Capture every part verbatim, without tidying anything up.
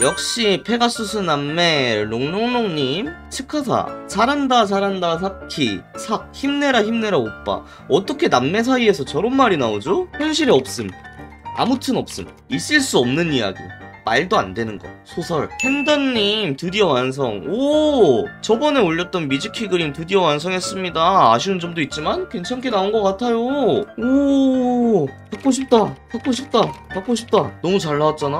역시 페가수스 남매 롱롱롱님 치카사 잘한다 잘한다 사키 삭 힘내라 힘내라 오빠. 어떻게 남매 사이에서 저런 말이 나오죠? 현실에 없음. 아무튼 없음. 있을 수 없는 이야기. 말도 안 되는 거. 소설. 팬더님 드디어 완성. 오! 저번에 올렸던 미즈키 그림 드디어 완성했습니다. 아쉬운 점도 있지만 괜찮게 나온 것 같아요. 오! 갖고 싶다. 갖고 싶다. 갖고 싶다. 너무 잘 나왔잖아.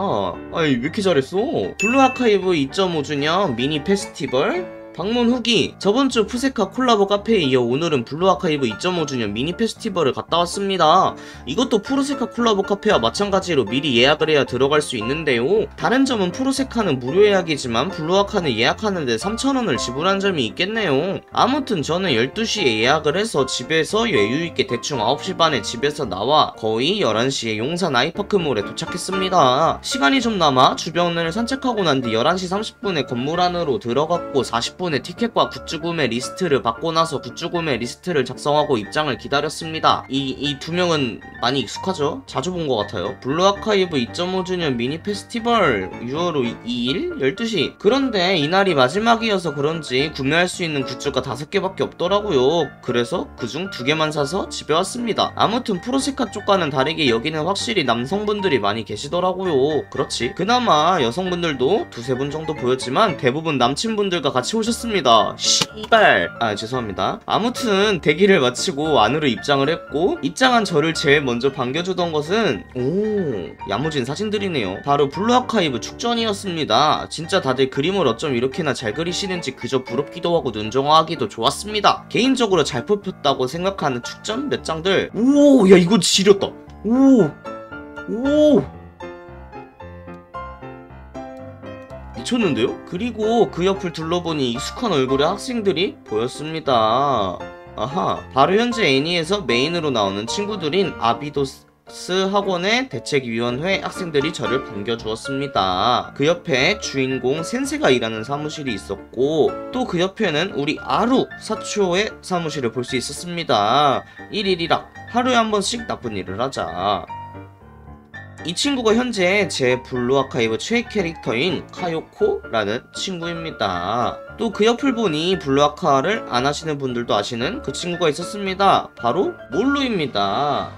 아이, 왜 이렇게 잘했어? 블루 아카이브 이 점 오 주년 미니 페스티벌. 방문 후기. 저번주 푸세카 콜라보 카페에 이어 오늘은 블루아카이브 이 점 오 주년 미니 페스티벌을 갔다 왔습니다. 이것도 푸르세카 콜라보 카페와 마찬가지로 미리 예약을 해야 들어갈 수 있는데요. 다른 점은 푸르세카는 무료 예약이지만 블루아카는 예약하는데 삼천 원을 지불한 점이 있겠네요. 아무튼 저는 열두 시에 예약을 해서 집에서 여유있게 대충 아홉 시 반에 집에서 나와 거의 열한 시에 용산 아이파크몰에 도착했습니다. 시간이 좀 남아 주변을 산책하고 난 뒤 열한 시 삼십 분에 건물 안으로 들어갔고 사십 분 티켓과 굿즈 구매 리스트를 받고 나서 굿즈 구매 리스트를 작성하고 입장을 기다렸습니다. 이 이 두 명은 많이 익숙하죠? 자주 본 것 같아요. 블루 아카이브 이 점 오 주년 미니 페스티벌 유월 이 일 열두 시. 그런데 이날이 마지막이어서 그런지 구매할 수 있는 굿즈가 다섯 개밖에 없더라고요. 그래서 그중 두 개만 사서 집에 왔습니다. 아무튼 프로세카 쪽과는 다르게 여기는 확실히 남성분들이 많이 계시더라고요. 그렇지. 그나마 여성분들도 두세 분 정도 보였지만 대부분 남친분들과 같이 오셨습니다. 습니다. 씨발. 아, 죄송합니다. 아무튼 대기를 마치고 안으로 입장을 했고 입장한 저를 제일 먼저 반겨주던 것은 오 야무진 사진들이네요. 바로 블루아카이브 축전이었습니다. 진짜 다들 그림을 어쩜 이렇게나 잘 그리시는지 그저 부럽기도 하고 눈정화하기도 좋았습니다. 개인적으로 잘 뽑혔다고 생각하는 축전 몇 장들. 오, 야 이거 지렸다. 오, 오. 미쳤는데요? 그리고 그 옆을 둘러보니 익숙한 얼굴의 학생들이 보였습니다. 아하. 바로 현재 애니에서 메인으로 나오는 친구들인 아비도스 학원의 대책위원회 학생들이 저를 반겨주었습니다. 그 옆에 주인공 센세가 일하는 사무실이 있었고 또 그 옆에는 우리 아루 사초의 사무실을 볼 수 있었습니다. 일일이락 하루에 한 번씩 나쁜 일을 하자. 이 친구가 현재 제 블루아카이브 최애 캐릭터인 카요코라는 친구입니다. 또 그 옆을 보니 블루아카를 안 하시는 분들도 아시는 그 친구가 있었습니다. 바로 몰루입니다.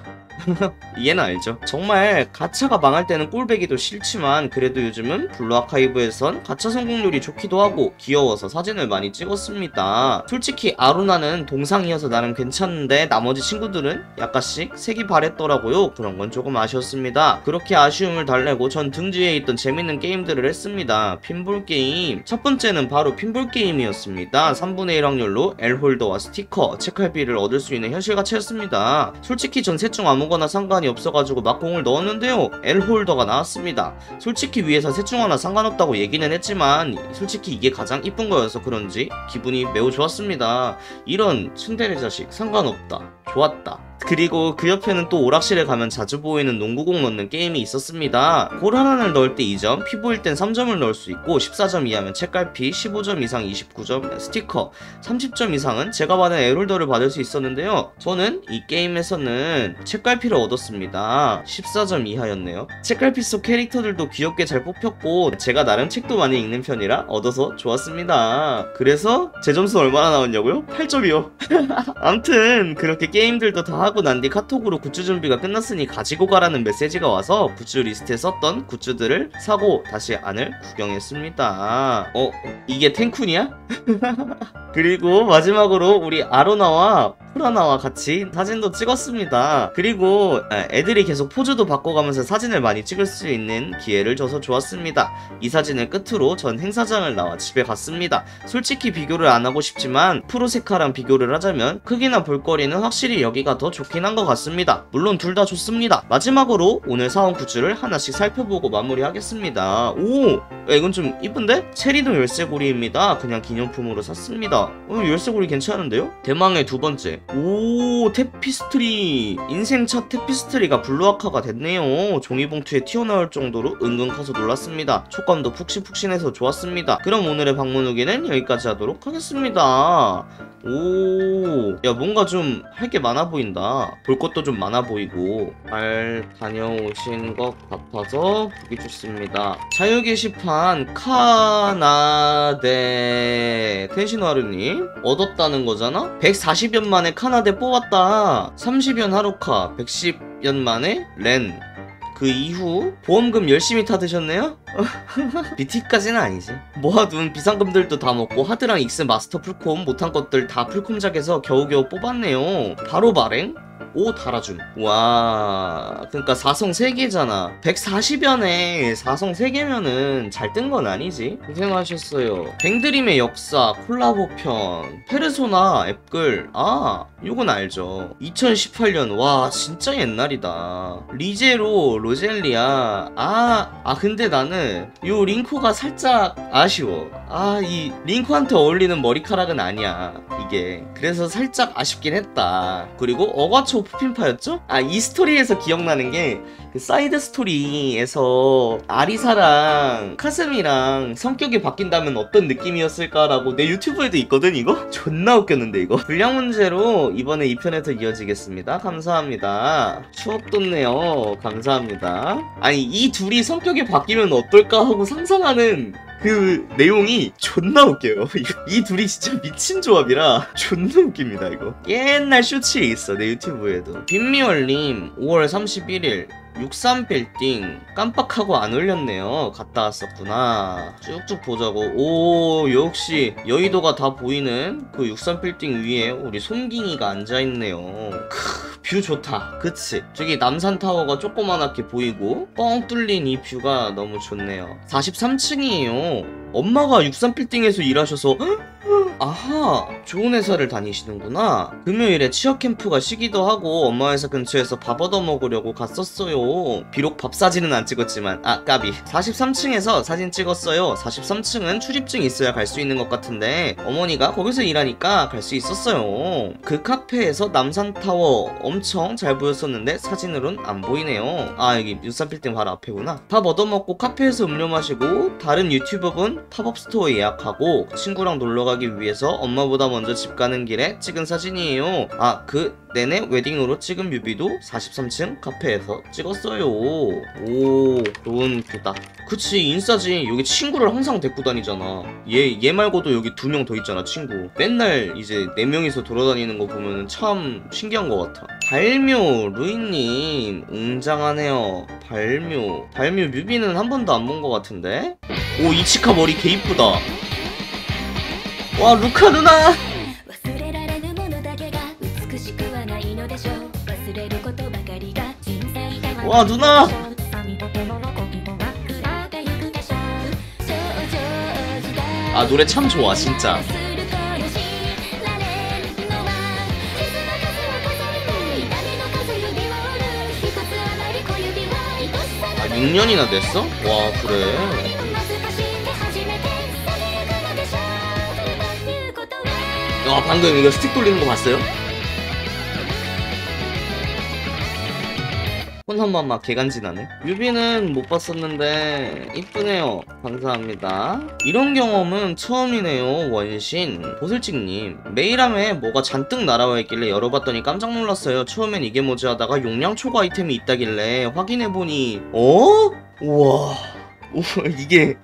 얘는 알죠? 정말 가차가 망할 때는 꼴배기도 싫지만 그래도 요즘은 블루아카이브에선 가차 성공률이 좋기도 하고 귀여워서 사진을 많이 찍었습니다. 솔직히 아루나는 동상이어서 나름 괜찮은데 나머지 친구들은 약간씩 색이 바랬더라고요. 그런 건 조금 아쉬웠습니다. 그렇게 아쉬움을 달래고 전 등지에 있던 재밌는 게임들을 했습니다. 핀볼 게임. 첫 번째는 바로 핀볼 게임이었습니다. 삼분의 일 확률로 엘홀더와 스티커, 책갈피를 얻을 수 있는 현실가치였습니다. 솔직히 전 셋 중 아무 거나 상관이 없어가지고 막 공을 넣었는데요. 엘홀더가 나왔습니다. 솔직히 위에서 셋 중 하나 상관없다고 얘기는 했지만 솔직히 이게 가장 이쁜 거여서 그런지 기분이 매우 좋았습니다. 이런 츤데레 자식 상관없다. 좋았다. 그리고 그 옆에는 또 오락실에 가면 자주 보이는 농구공 넣는 게임이 있었습니다. 골 하나를 넣을 때 이 점, 피 보일 땐 삼 점을 넣을 수 있고 십사 점 이하면 책갈피, 십오 점 이상 이십구 점 스티커, 삼십 점 이상은 제가 받은 엘홀더를 받을 수 있었는데요. 저는 이 게임에서는 책갈피를 얻었습니다. 십사 점 이하였네요. 책갈피 속 캐릭터들도 귀엽게 잘 뽑혔고 제가 나름 책도 많이 읽는 편이라 얻어서 좋았습니다. 그래서 제 점수 얼마나 나왔냐고요? 팔 점이요. 암튼 그렇게 게임들도 다 하고 난 뒤 카톡으로 굿즈 준비가 끝났으니 가지고 가라는 메시지가 와서 굿즈 리스트에 썼던 굿즈들을 사고 다시 안을 구경했습니다. 어? 이게 텐쿤이야? 그리고 마지막으로 우리 아로나와 프라나와 같이 사진도 찍었습니다. 그리고 애들이 계속 포즈도 바꿔가면서 사진을 많이 찍을 수 있는 기회를 줘서 좋았습니다. 이 사진을 끝으로 전 행사장을 나와 집에 갔습니다. 솔직히 비교를 안 하고 싶지만 프로세카랑 비교를 하자면 크기나 볼거리는 확실히 여기가 더 좋긴 한 것 같습니다. 물론 둘 다 좋습니다. 마지막으로 오늘 사온 굿즈를 하나씩 살펴보고 마무리하겠습니다. 오! 이건 좀 이쁜데? 체리도 열쇠고리입니다. 그냥 기념품으로 샀습니다. 어, 열쇠고리 괜찮은데요? 대망의 두 번째 이제 오 테피스트리 인생첫 테피스트리가 블루아카가 됐네요. 종이봉투에 튀어나올 정도로 은근 커서 놀랐습니다. 촉감도 푹신푹신해서 좋았습니다. 그럼 오늘의 방문 후기는 여기까지 하도록 하겠습니다. 오, 야 뭔가 좀 할 게 많아 보인다. 볼 것도 좀 많아 보이고 잘 다녀오신 것 같아서 보기 좋습니다. 자유 게시판 카나데 텐시노하루님 얻었다는 거잖아? 백사십 연 만에 카나데 뽑았다. 삼십 연 하루카, 백십 연 만에 렌. 그 이후 보험금 열심히 타 드셨네요? 비티까지는 아니지. 모아둔 비상금들도 다 먹고 하드랑 익스 마스터 풀콤 못한 것들 다 풀콤작에서 겨우겨우 뽑았네요. 바로 발행? 오 달아줌. 와, 그러니까 사성 세 개잖아. 백사십 연에 사성 세 개면은 잘 뜬 건 아니지. 고생하셨어요. 뱅드림의 역사 콜라보편 페르소나 앱글. 아 요건 알죠. 이천십팔 년. 와 진짜 옛날이다. 리제로 로젤리아. 아, 아 근데 나는 요 링코가 살짝 아쉬워. 아 이 링코한테 어울리는 머리카락은 아니야 이게. 그래서 살짝 아쉽긴 했다. 그리고 어과초 오프핀파였죠? 아, 이 스토리에서 기억나는 게 그 사이드 스토리에서 아리사랑 카스미랑 성격이 바뀐다면 어떤 느낌이었을까라고 내 유튜브에도 있거든 이거? 존나 웃겼는데 이거. 분량 문제로 이번에 이 편에서 이어지겠습니다. 감사합니다. 추억 돋네요. 감사합니다. 아니 이 둘이 성격이 바뀌면 어떨까 하고 상상하는 그 내용이 존나 웃겨요. 이 둘이 진짜 미친 조합이라 존나 웃깁니다 이거. 옛날 쇼츠에 있어 내 유튜브에도. 빈미월님 오월 삼십일일 육십삼 빌딩 깜빡하고 안 올렸네요. 갔다 왔었구나. 쭉쭉 보자고. 오 역시 여의도가 다 보이는 그 육십삼 빌딩 위에 우리 솜깅이가 앉아있네요. 크, 뷰 좋다 그치. 저기 남산타워가 조그만하게 보이고 뻥 뚫린 이 뷰가 너무 좋네요. 사십삼 층이에요 엄마가 육십삼 빌딩에서 일하셔서. 아하, 좋은 회사를 다니시는구나. 금요일에 취업캠프가 쉬기도 하고 엄마 회사 근처에서 밥 얻어먹으려고 갔었어요. 비록 밥 사진은 안 찍었지만. 아 까비. 사십삼 층에서 사진 찍었어요. 사십삼 층은 출입증이 있어야 갈 수 있는 것 같은데 어머니가 거기서 일하니까 갈 수 있었어요. 그 카페에서 남산타워 엄청 잘 보였었는데 사진으론 안 보이네요. 아 여기 육십삼 빌딩 바로 앞에구나. 밥 얻어먹고 카페에서 음료 마시고 다른 유튜버분 팝업스토어 예약하고 친구랑 놀러가기 위해 엄마보다 먼저 집 가는 길에 찍은 사진이에요. 아, 그 내내 웨딩으로 찍은 뮤비도 사십삼 층 카페에서 찍었어요. 오, 좋은 뷰다. 그치, 인싸지. 여기 친구를 항상 데리고 다니잖아. 얘, 얘 말고도 여기 두 명 더 있잖아, 친구. 맨날 이제 네 명이서 돌아다니는 거 보면 참 신기한 것 같아. 발묘, 루이님, 웅장하네요. 발묘. 발묘 뮤비는 한 번도 안 본 것 같은데? 오, 이치카 머리 개 이쁘다. 와 루카 누나 와 누나 아 노래 참 좋아 진짜. 아 육 년이나 됐어? 와 그래. 와 방금 이거 스틱 돌리는 거 봤어요? 혼한만 막 개간지나네. 뮤비는 못 봤었는데 이쁘네요. 감사합니다. 이런 경험은 처음이네요. 원신 보슬찍님 메일함에 뭐가 잔뜩 날아와 있길래 열어봤더니 깜짝 놀랐어요. 처음엔 이게 뭐지 하다가 용량 초과 아이템이 있다길래 확인해보니 어? 우와 우와 이게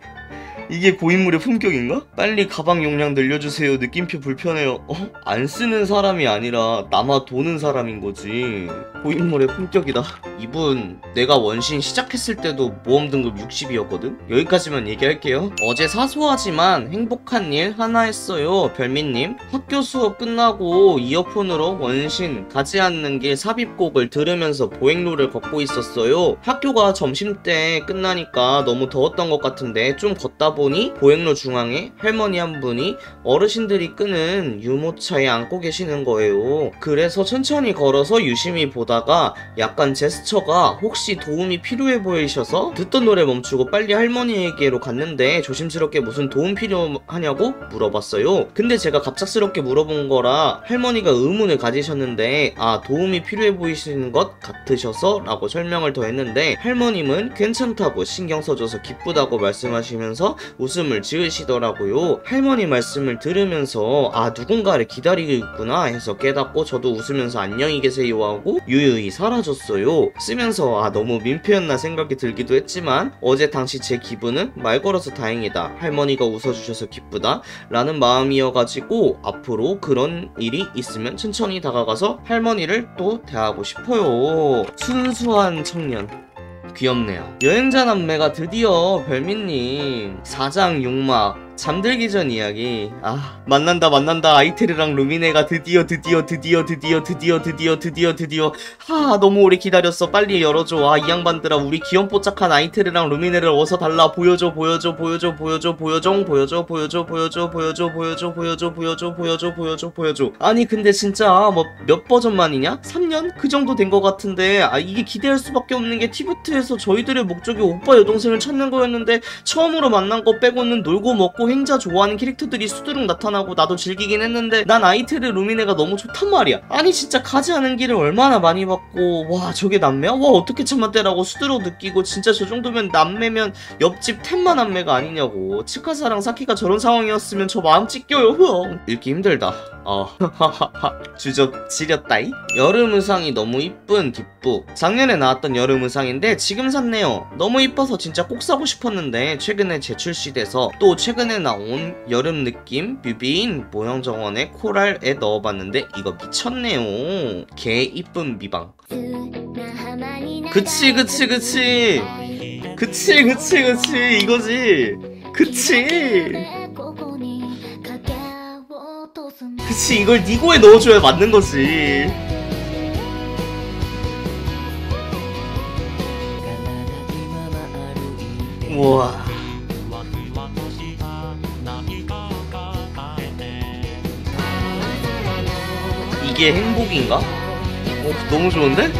이게 고인물의 품격인가? 빨리 가방 용량 늘려주세요. 느낌표 불편해요. 어? 안 쓰는 사람이 아니라 남아 도는 사람인 거지. 고인물의 품격이다. 이분 내가 원신 시작했을 때도 모험 등급 육십이었거든? 여기까지만 얘기할게요. 어제 사소하지만 행복한 일 하나 했어요. 별미님 학교 수업 끝나고 이어폰으로 원신 가지 않는 길 삽입곡을 들으면서 보행로를 걷고 있었어요. 학교가 점심때 끝나니까 너무 더웠던 것 같은데 좀 걷다 보니 보행로 중앙에 할머니 한 분이 어르신들이 끄는 유모차에 안고 계시는 거예요. 그래서 천천히 걸어서 유심히 보다가 약간 제스처가 혹시 도움이 필요해 보이셔서 듣던 노래 멈추고 빨리 할머니에게로 갔는데 조심스럽게 무슨 도움 필요하냐고 물어봤어요. 근데 제가 갑작스럽게 물어본 거라 할머니가 의문을 가지셨는데 아 도움이 필요해 보이시는 것 같으셔서 라고 설명을 더 했는데 할머님은 괜찮다고 신경 써줘서 기쁘다고 말씀하시면서 웃음을 지으시더라고요. 할머니 말씀을 들으면서 아 누군가를 기다리고 있구나 해서 깨닫고 저도 웃으면서 안녕히 계세요 하고 유유히 사라졌어요. 쓰면서 아 너무 민폐였나 생각이 들기도 했지만 어제 당시 제 기분은 말 걸어서 다행이다 할머니가 웃어주셔서 기쁘다 라는 마음이어가지고 앞으로 그런 일이 있으면 천천히 다가가서 할머니를 또 대하고 싶어요. 순수한 청년 귀엽네요. 여행자 남매가 드디어 별미님 사장 육막 잠들기 전 이야기. 아 만난다 만난다 아이테르랑 루미네가 드디어 드디어 드디어 드디어 드디어 드디어 드디어 드디어 하 너무 오래 기다렸어 빨리 열어줘. 아 이 양반들아 우리 귀염뽀짝한 아이테르랑 루미네를 어서 달라 보여줘 보여줘 보여줘 보여줘 보여줘 보여줘 보여줘 보여줘 보여줘 보여줘 보여줘 보여줘 보여줘 보여줘 보여줘. 아니 근데 진짜 뭐 몇 버전 만이냐? 삼 년? 그 정도 된 것 같은데 아 이게 기대할 수밖에 없는 게 티브트에서 저희들의 목적이 오빠 여동생을 찾는 거였는데 처음으로 만난 거 빼고는 놀고 먹고 행자 좋아하는 캐릭터들이 수두룩 나타나고 나도 즐기긴 했는데 난 아이테르 루미네가 너무 좋단 말이야. 아니 진짜 가지 않은 길을 얼마나 많이 봤고 와 저게 남매야? 와 어떻게 참았대라고 수두룩 느끼고 진짜 저 정도면 남매면 옆집 텐마 남매가 아니냐고. 치카사랑 사키가 저런 상황이었으면 저 마음 찢겨요. 흥 읽기 힘들다. 어 주접 지렸다이. 여름 의상이 너무 이쁜 뒷부. 작년에 나왔던 여름 의상인데 지금 샀네요. 너무 이뻐서 진짜 꼭 사고 싶었는데 최근에 재출시돼서 또 최근에 나온 여름 느낌 뮤비인 모형 정원의 코랄에 넣어봤는데 이거 미쳤네요. 개 이쁜 미방. 그치 그치 그치 그치 그치 그치 이거지 그치 그치 이걸 니고에 넣어줘야 맞는 거지. 우와 이게 행복인가? 어, 너무 좋은데?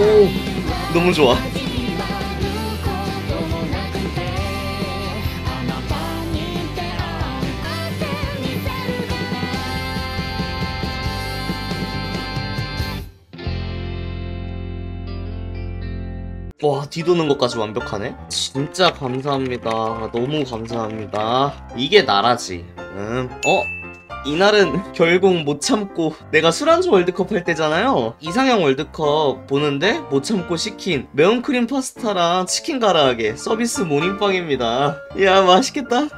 오, 너무 좋아. 와 뒤도는 것까지 완벽하네. 진짜 감사합니다. 너무 감사합니다. 이게 나라지. 음. 어? 이날은 결국 못 참고 내가 술안주 월드컵 할 때잖아요. 이상형 월드컵 보는데 못 참고 시킨 매운 크림 파스타랑 치킨 가라아게 서비스 모닝빵입니다. 이야 맛있겠다.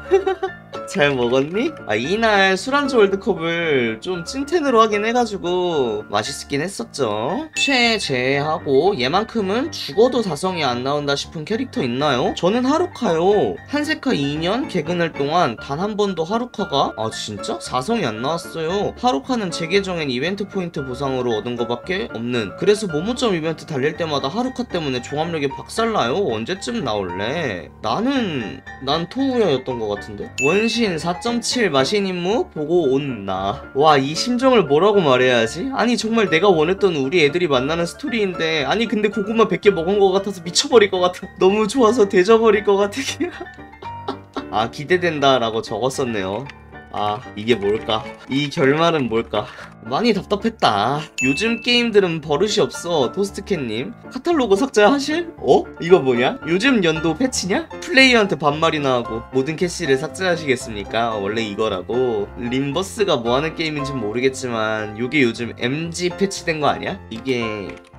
잘 먹었니? 아 이날 술안주 월드컵을 좀 찐텐으로 하긴 해가지고 맛있긴 했었죠. 최 제외하고 얘만큼은 죽어도 사성이 안 나온다 싶은 캐릭터 있나요? 저는 하루카요. 한세카 이 년 개근할 동안 단 한 번도 하루카가 아 진짜? 사성이 안 나왔어요. 하루카는 제 계정엔 이벤트 포인트 보상으로 얻은 거밖에 없는. 그래서 모모점 이벤트 달릴 때마다 하루카 때문에 종합력이 박살나요. 언제쯤 나올래? 나는 난 토우야였던 것 같은데? 원시 사 점 칠 마신 임무 보고 온 나. 와 이 심정을 뭐라고 말해야지. 아니 정말 내가 원했던 우리 애들이 만나는 스토리인데 아니 근데 고구마 백 개 먹은 것 같아서 미쳐버릴 것 같아. 너무 좋아서 데져버릴 것 같아. 아 기대된다 라고 적었었네요. 아 이게 뭘까? 이 결말은 뭘까? 많이 답답했다. 요즘 게임들은 버릇이 없어. 토스트캣님 카탈로그 삭제하실? 어? 이거 뭐냐? 요즘 연도 패치냐? 플레이어한테 반말이나 하고 모든 캐시를 삭제하시겠습니까? 원래 이거라고. 림버스가 뭐하는 게임인지 모르겠지만 요게 요즘 엠지 패치된 거 아니야? 이게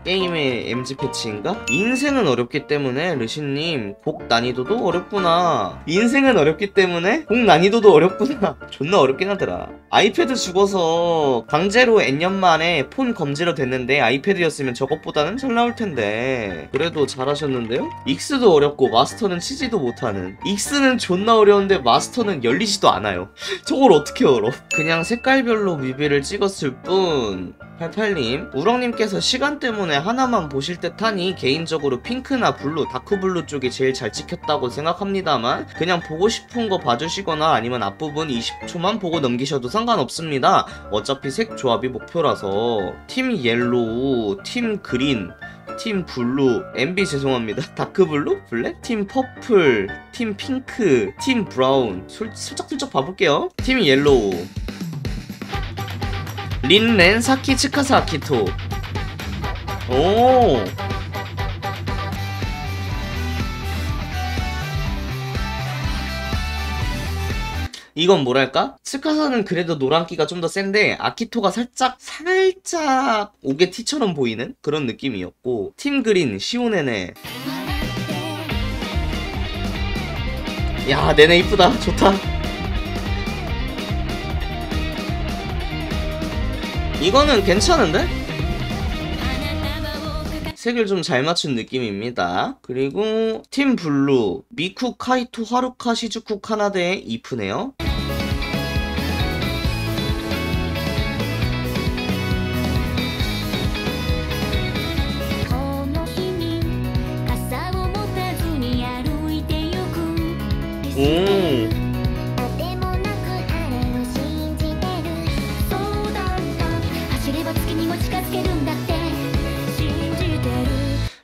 게임의 엠지 패치인가? 인생은 어렵기 때문에 르신님 곡 난이도도 어렵구나. 인생은 어렵기 때문에 곡 난이도도 어렵구나. 존나 어렵긴 하더라. 아이패드 죽어서 강 언제로 N년 만에 폰 검지로 됐는데 아이패드였으면 저것보다는 잘 나올텐데. 그래도 잘하셨는데요? 익스도 어렵고 마스터는 치지도 못하는. 익스는 존나 어려운데 마스터는 열리지도 않아요. 저걸 어떻게 열어? 그냥 색깔별로 뮤비를 찍었을 뿐. 팔팔님, 우렁님께서 시간 때문에 하나만 보실 듯 하니 개인적으로 핑크나 블루, 다크블루 쪽이 제일 잘 찍혔다고 생각합니다만 그냥 보고 싶은 거 봐주시거나 아니면 앞부분 이십 초만 보고 넘기셔도 상관없습니다. 어차피 색 조합이 목표라서. 팀 옐로우, 팀 그린, 팀 블루, 엠비 죄송합니다. 다크블루? 블랙? 팀 퍼플, 팀 핑크, 팀 브라운. 슬쩍슬쩍 봐볼게요. 팀 옐로우 린렌, 사키, 치카사, 아키토. 오. 이건 뭐랄까? 치카사는 그래도 노란기가 좀 더 센데 아키토가 살짝 살짝 옥의 티처럼 보이는 그런 느낌이었고, 팀 그린, 시오네네. 야, 네네 이쁘다. 좋다. 이거는 괜찮은데? 색을 좀 잘 맞춘 느낌입니다. 그리고 팀 블루 미쿠, 카이토, 하루카, 시즈쿠, 카나데. 이쁘네요. 오.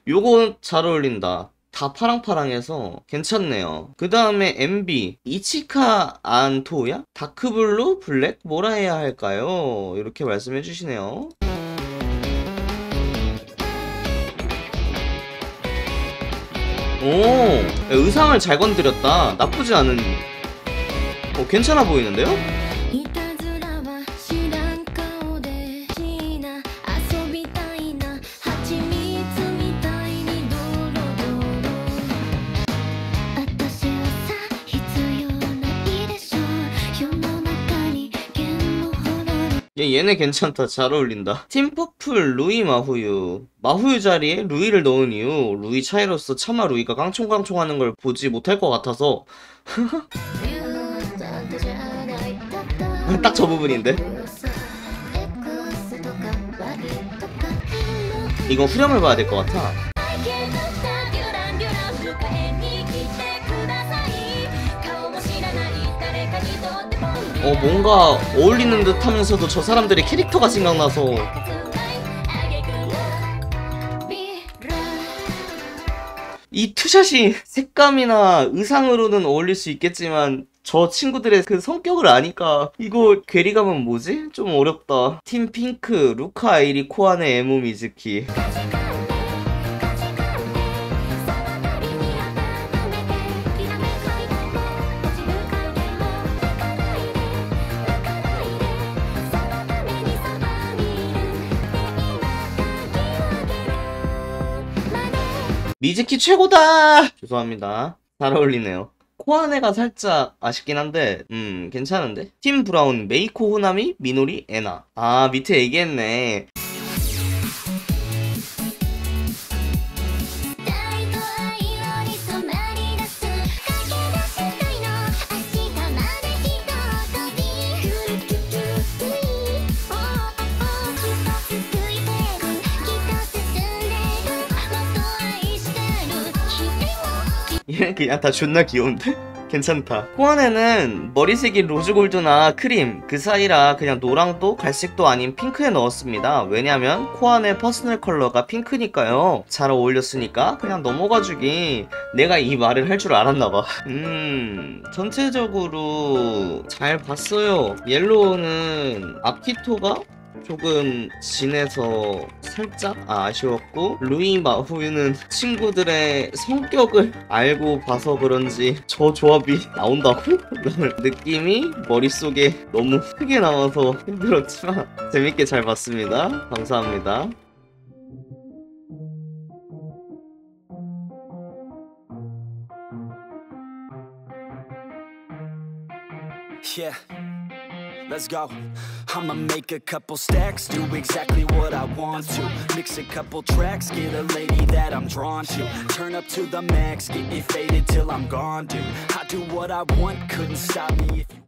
요거 잘 어울린다. 다 파랑파랑해서 괜찮네요. 그 다음에 엠비 이치카 안토야? 다크블루? 블랙? 뭐라 해야 할까요? 이렇게 말씀해 주시네요. 오, 의상을 잘 건드렸다. 나쁘지 않은. 어, 괜찮아 보이는데요? 얘, 얘네 괜찮다. 잘 어울린다. 팀퍼플 루이 마후유. 마후유 자리에 루이를 넣은 이유, 루이 차이로서 차마 루이가 깡총깡총 하는 걸 보지 못할 것 같아서. 딱 저 부분인데? 이건 후렴을 봐야 될 것 같아. 어, 뭔가 어울리는 듯 하면서도 저 사람들의 캐릭터가 생각나서. 이 투샷이 색감이나 의상으로는 어울릴 수 있겠지만 저 친구들의 그 성격을 아니까 이거 괴리감은 뭐지? 좀 어렵다. 팀 핑크 루카, 아이리, 코아네, 에무, 미즈키. 미즈키 최고다! 죄송합니다. 잘 어울리네요. 코아네가 살짝 아쉽긴 한데 음 괜찮은데? 팀 브라운 메이코, 호나미, 미노리, 에나. 아, 밑에 얘기했네. 얘는 그냥 다 존나 귀여운데? 괜찮다. 코안에는 머리색이 로즈골드나 크림 그 사이라 그냥 노랑도 갈색도 아닌 핑크에 넣었습니다. 왜냐면 코안의 퍼스널 컬러가 핑크니까요. 잘 어울렸으니까 그냥 넘어가주기. 내가 이 말을 할 줄 알았나봐. 음... 전체적으로 잘 봤어요. 옐로우는 아키토가 조금 진해서 살짝 아쉬웠고, 루이 마후유는 친구들의 성격을 알고 봐서 그런지 저 조합이 나온다고? 느낌이 머릿속에 너무 크게 나와서 힘들었지만 재밌게 잘 봤습니다. 감사합니다. Yeah. Let's go. I'ma make a couple stacks, do exactly what I want to. Mix a couple tracks, get a lady that I'm drawn to. Turn up to the max, get it faded till I'm gone, dude. I do what I want, couldn't stop me if you